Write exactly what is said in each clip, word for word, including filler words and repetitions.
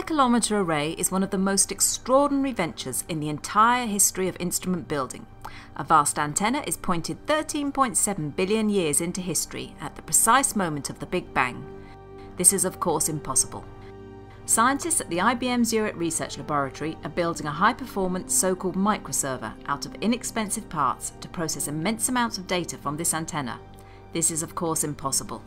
Square Kilometre Array is one of the most extraordinary ventures in the entire history of instrument building. A vast antenna is pointed thirteen point seven billion years into history at the precise moment of the Big Bang. This is of course impossible. Scientists at the I B M Zurich Research Laboratory are building a high-performance so-called microserver out of inexpensive parts to process immense amounts of data from this antenna. This is of course impossible.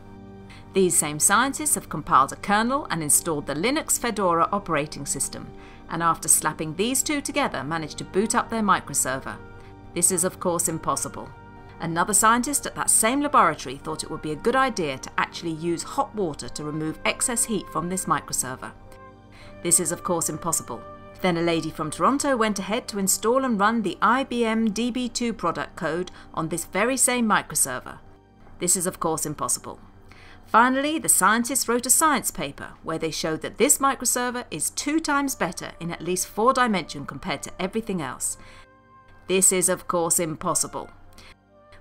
These same scientists have compiled a kernel and installed the Linux Fedora operating system, and after slapping these two together managed to boot up their microserver. This is of course impossible. Another scientist at that same laboratory thought it would be a good idea to actually use hot water to remove excess heat from this microserver. This is of course impossible. Then a lady from Toronto went ahead to install and run the I B M D B two product code on this very same microserver. This is of course impossible. Finally, the scientists wrote a science paper where they showed that this microserver is two times better in at least four dimension compared to everything else. This is of course impossible.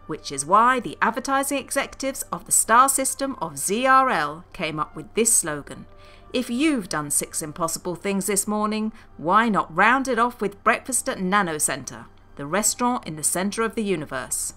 Which is why the advertising executives of the star system of Z R L came up with this slogan: if you've done six impossible things this morning, why not round it off with breakfast at Nano Center, the restaurant in the center of the universe?